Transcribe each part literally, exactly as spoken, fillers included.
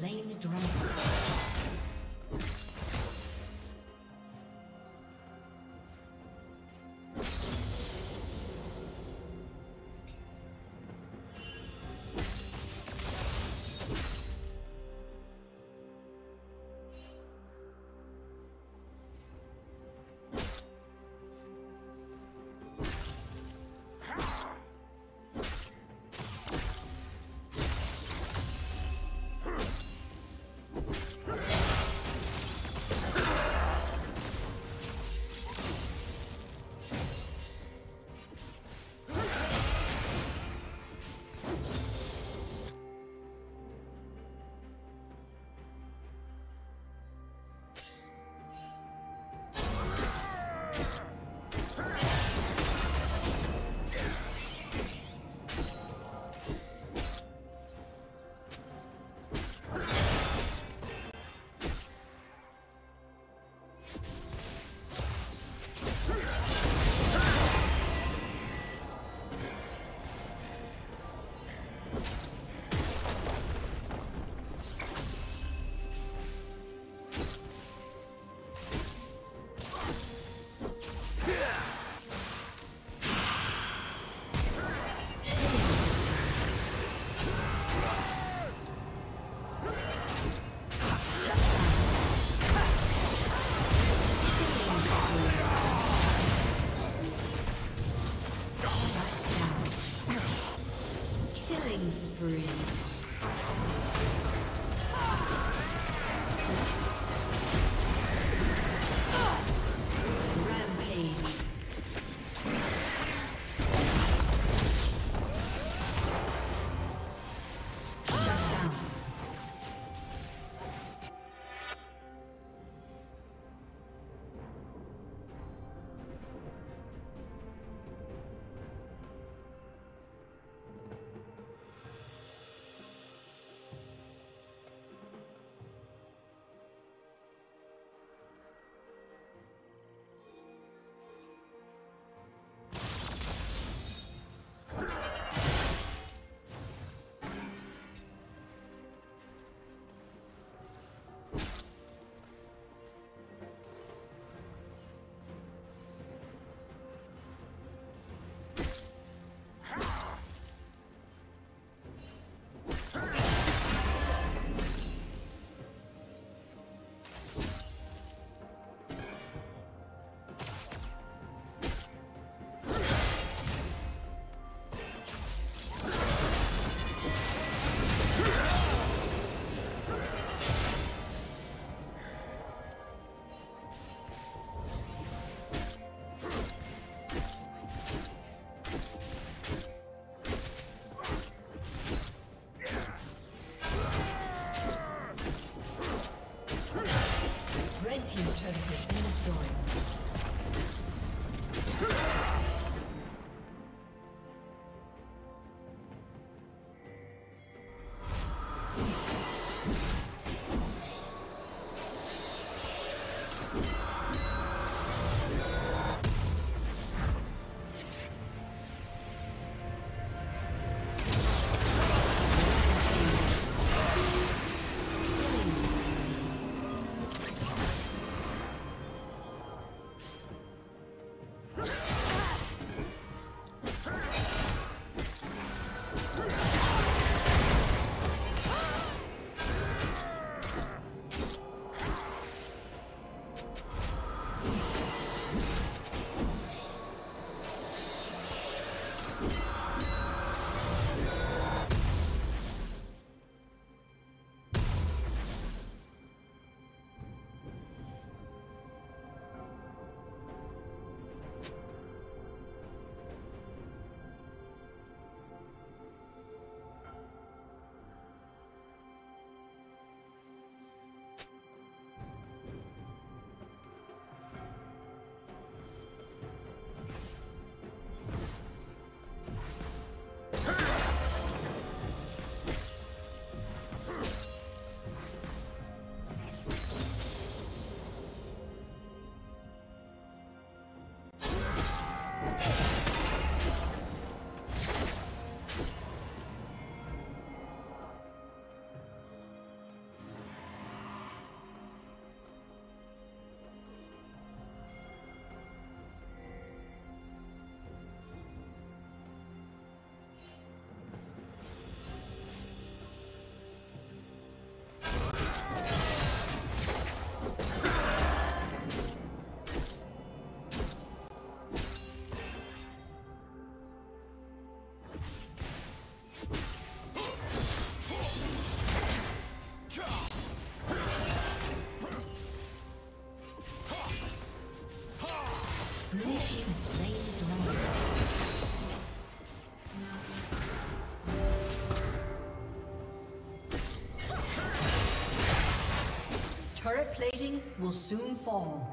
slain the dragon. Turret plating will soon fall.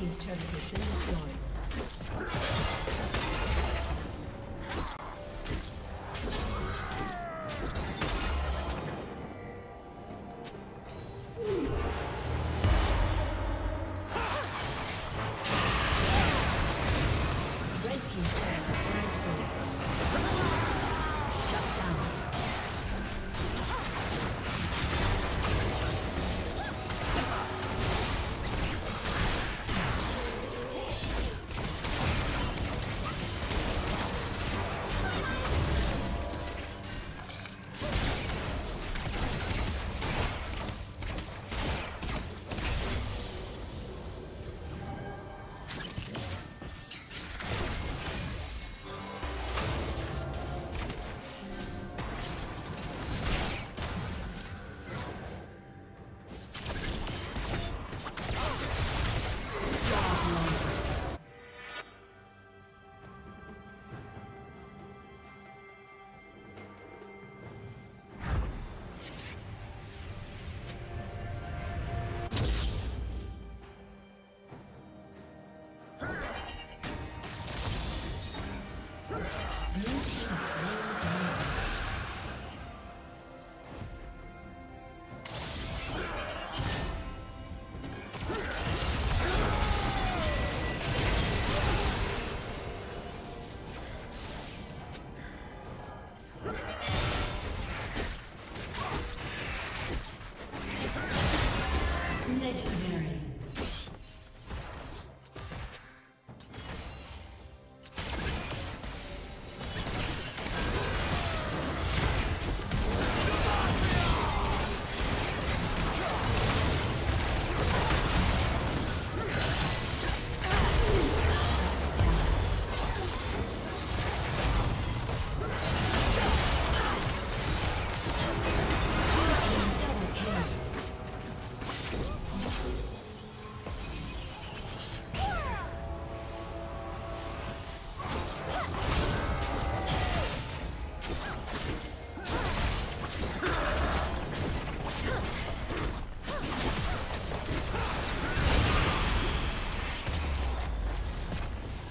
Team's turret has been destroyed.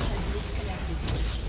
has disconnected.